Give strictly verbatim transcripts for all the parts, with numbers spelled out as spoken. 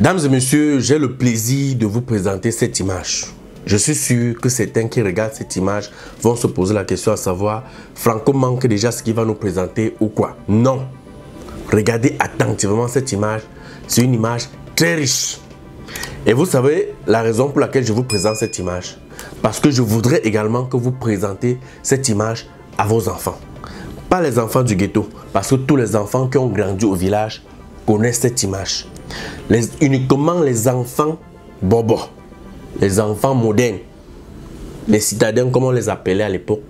Dames et messieurs, j'ai le plaisir de vous présenter cette image. Je suis sûr que certains qui regardent cette image vont se poser la question à savoir « Franco manque déjà ce qu'il va nous présenter ou quoi ?» Non. Regardez attentivement cette image. C'est une image très riche. Et vous savez la raison pour laquelle je vous présente cette image. Parce que je voudrais également que vous présentez cette image à vos enfants. Pas les enfants du ghetto. Parce que tous les enfants qui ont grandi au village connaissent cette image. Les, uniquement les enfants bobos. Les enfants modernes, les citadins comme on les appelait à l'époque,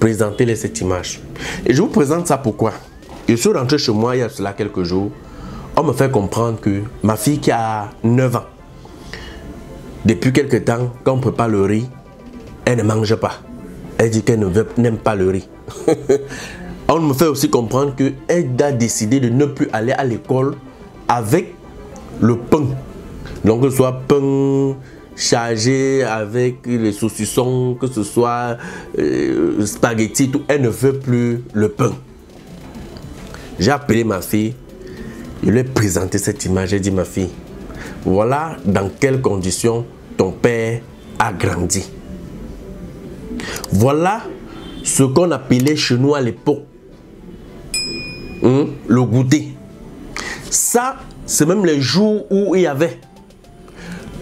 présentez-les cette image. Et je vous présente ça pourquoi? Je suis rentré chez moi il y a cela quelques jours, on me fait comprendre que ma fille qui a neuf ans, depuis quelques temps, quand on prépare le riz, elle ne mange pas. Elle dit qu'elle n'aime pas le riz. On me fait aussi comprendre qu'elle a décidé de ne plus aller à l'école avec le pain. Donc que ce soit pain chargé avec les saucissons, que ce soit euh, spaghetti, tout, elle ne veut plus le pain. J'ai appelé ma fille, je lui ai présenté cette image, j'ai dit ma fille, voilà dans quelles conditions ton père a grandi. Voilà ce qu'on appelait chez nous à l'époque, hum, le goûter. Ça, c'est même les jours où il y avait.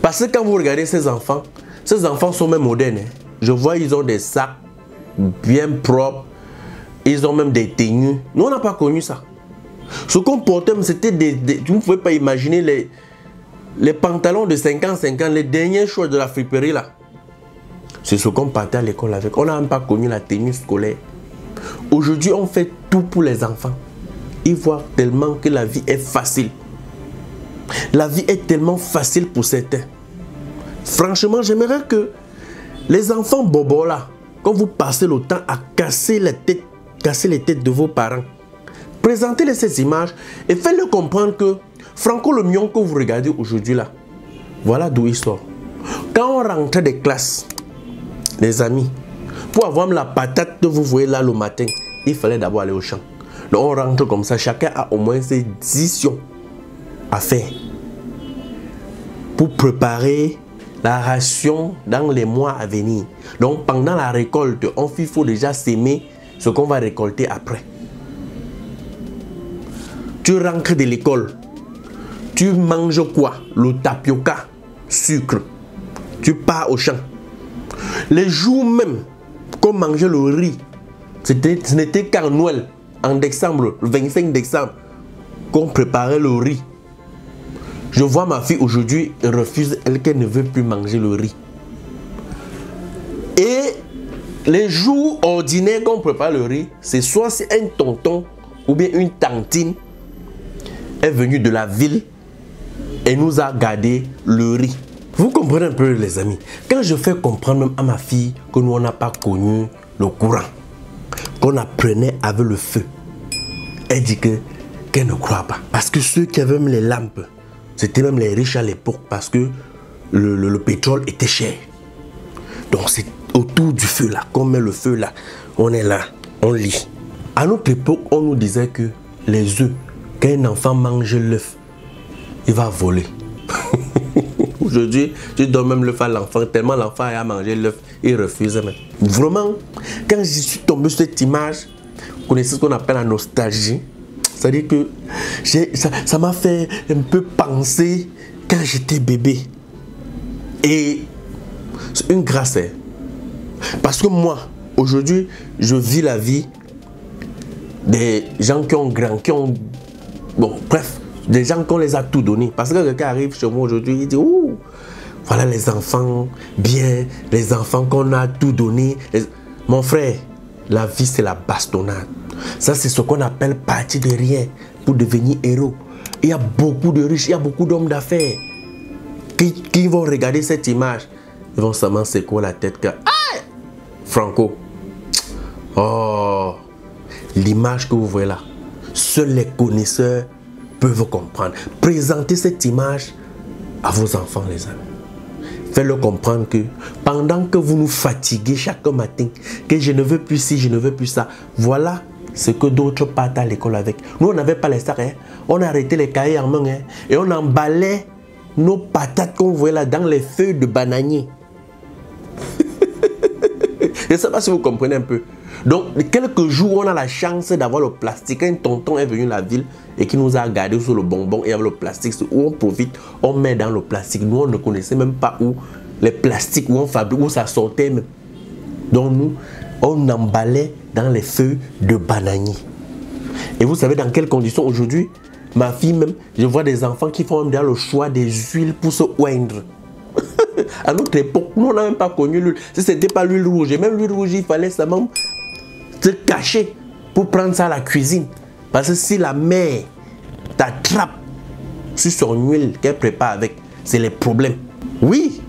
Parce que quand vous regardez ces enfants, ces enfants sont même modernes. Je vois, ils ont des sacs bien propres. Ils ont même des tenues. Nous, on n'a pas connu ça. Ce qu'on portait, c'était des, des... Vous ne pouvez pas imaginer les, les pantalons de cinquante-cinq ans, les dernières choses de la friperie là. C'est ce qu'on partait à l'école avec. On n'a même pas connu la tenue scolaire. Aujourd'hui, on fait tout pour les enfants. Ils voient tellement que la vie est facile. La vie est tellement facile pour certains. Franchement, j'aimerais que les enfants bobos là, quand vous passez le temps à casser les têtes, casser les têtes de vos parents, présentez-les ces images et faites-leur comprendre que Franco le mion que vous regardez aujourd'hui là, voilà d'où il sort. Quand on rentrait des classes, les amis, pour avoir la patate que vous voyez là le matin, il fallait d'abord aller au champ. Donc on rentre comme ça, chacun a au moins ses dix sions à faire pour préparer la ration dans les mois à venir. Donc pendant la récolte, on il faut déjà s'aimer ce qu'on va récolter après. Tu rentres de l'école, tu manges quoi? Le tapioca, sucre. Tu pars au champ. Les jours même qu'on mangeait le riz, ce n'était qu'en Noël, en décembre, le vingt-cinq décembre, qu'on préparait le riz. Je vois ma fille aujourd'hui, elle refuse, elle qu'elle ne veut plus manger le riz. Et les jours ordinaires qu'on prépare le riz, c'est soit c'est un tonton ou bien une tantine est venue de la ville et nous a gardé le riz. Vous comprenez un peu les amis, quand je fais comprendre même à ma fille que nous on n'a pas connu le courant, qu'on apprenait avec le feu, elle dit que qu'elle ne croit pas. Parce que ceux qui avaient même les lampes, c'était même les riches à l'époque parce que le, le, le pétrole était cher. Donc c'est autour du feu là, qu'on met le feu là, on est là, on lit. À notre époque, on nous disait que les œufs, quand un enfant mange l'œuf, il va voler. Aujourd'hui, tu donnes même l'œuf à l'enfant, tellement l'enfant a mangé l'œuf, il refuse même. Vraiment, quand je suis tombé sur cette image, vous connaissez ce qu'on appelle la nostalgie. C'est-à-dire que ça m'a fait un peu penser quand j'étais bébé. Et c'est une grâce. Parce que moi, aujourd'hui, je vis la vie des gens qui ont grand, qui ont... Bon, bref, des gens qu'on les a tout donné. Parce que quelqu'un arrive chez moi aujourd'hui, il dit, ouh, voilà les enfants bien, les enfants qu'on a tout donné. Les... Mon frère, la vie, c'est la bastonnade. Ça, c'est ce qu'on appelle partir de rien pour devenir héros. Il y a beaucoup de riches, il y a beaucoup d'hommes d'affaires qui, qui vont regarder cette image. Ils vont seulement secouer la tête que ah! Franco, oh, l'image que vous voyez là, seuls les connaisseurs peuvent comprendre. Présentez cette image à vos enfants, les amis. Faites-le comprendre que pendant que vous nous fatiguez chaque matin, que je ne veux plus ci, je ne veux plus ça, voilà ce que d'autres partent à l'école avec. Nous, on n'avait pas les sacs, hein? On arrêtait les cahiers en main hein? Et on emballait nos patates qu'on voit là dans les feuilles de bananier. Je ne sais pas si vous comprenez un peu. Donc, quelques jours, on a la chance d'avoir le plastique. Un tonton est venu à la ville et qui nous a gardé sur le bonbon et avec le plastique. Où on profite, on met dans le plastique. Nous, on ne connaissait même pas où les plastiques, où on fabrique, où ça sortait même. Donc, nous, on emballait dans les feuilles de bananier. Et vous savez dans quelles conditions aujourd'hui? Ma fille même, je vois des enfants qui font même déjà le choix des huiles pour se oindre. À notre époque, nous, on n'a même pas connu l'huile. Si ce n'était pas l'huile rouge, et même l'huile rouge, il fallait seulement se cacher pour prendre ça à la cuisine. Parce que si la mère t'attrape sur son huile qu'elle prépare avec, c'est les problèmes. Oui.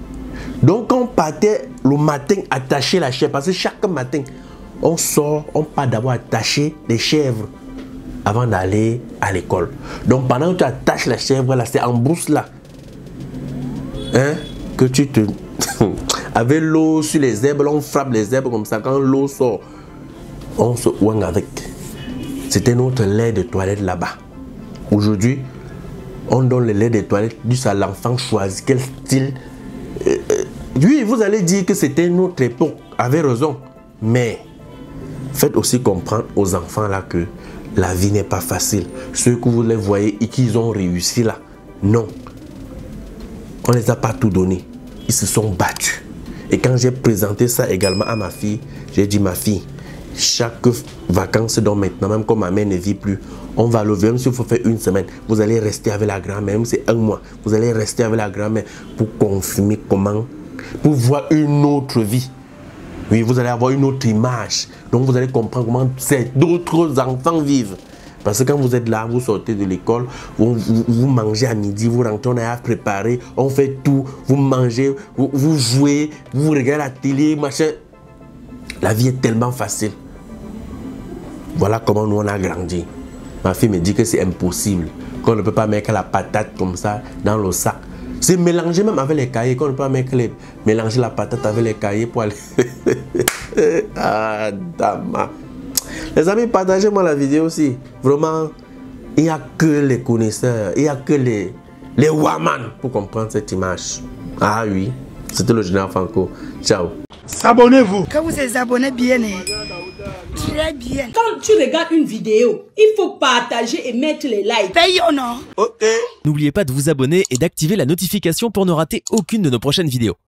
Donc, on partait le matin attacher la chèvre. Parce que chaque matin, on sort, on part d'abord attacher les chèvres avant d'aller à l'école. Donc, pendant que tu attaches la chèvre, là, c'est en brousse là. Hein? Que tu te... avec l'eau sur les herbes, là, on frappe les herbes comme ça. Quand l'eau sort, on se ouang avec. C'était notre lait de toilette là-bas. Aujourd'hui, on donne le lait de toilette juste à l'enfant choisi. Quel style? Euh, euh, oui, vous allez dire que c'était notre époque. Avec raison. Mais faites aussi comprendre aux enfants là que la vie n'est pas facile. Ceux que vous les voyez et qu'ils ont réussi là, non. On ne les a pas tout donné. Ils se sont battus. Et quand j'ai présenté ça également à ma fille, j'ai dit ma fille, chaque vacances, donc maintenant, même quand ma mère ne vit plus, on va lever, même s'il faut faire une semaine, vous allez rester avec la grand-mère, même si c'est un mois, vous allez rester avec la grand-mère pour confirmer comment, pour voir une autre vie. Oui, vous allez avoir une autre image. Donc, vous allez comprendre comment d'autres enfants vivent. Parce que quand vous êtes là, vous sortez de l'école, vous, vous, vous mangez à midi, vous rentrez, on a à préparer, on fait tout, vous mangez, vous, vous jouez, vous regardez la télé, machin. La vie est tellement facile. Voilà comment nous on a grandi. Ma fille me dit que c'est impossible, qu'on ne peut pas mettre la patate comme ça dans le sac. C'est mélangé même avec les cahiers, qu'on ne peut pas mettre les... mélanger la patate avec les cahiers pour aller... ah, dama. Les amis, partagez-moi la vidéo aussi. Vraiment, il n'y a que les connaisseurs, il n'y a que les... les waman pour comprendre cette image. Ah oui, c'était le général Franco. Ciao. S'abonnez-vous. Quand vous êtes abonné bien, très bien. Quand tu regardes une vidéo, il faut partager et mettre les likes. Paye ou non? Ok. N'oubliez pas de vous abonner et d'activer la notification pour ne rater aucune de nos prochaines vidéos.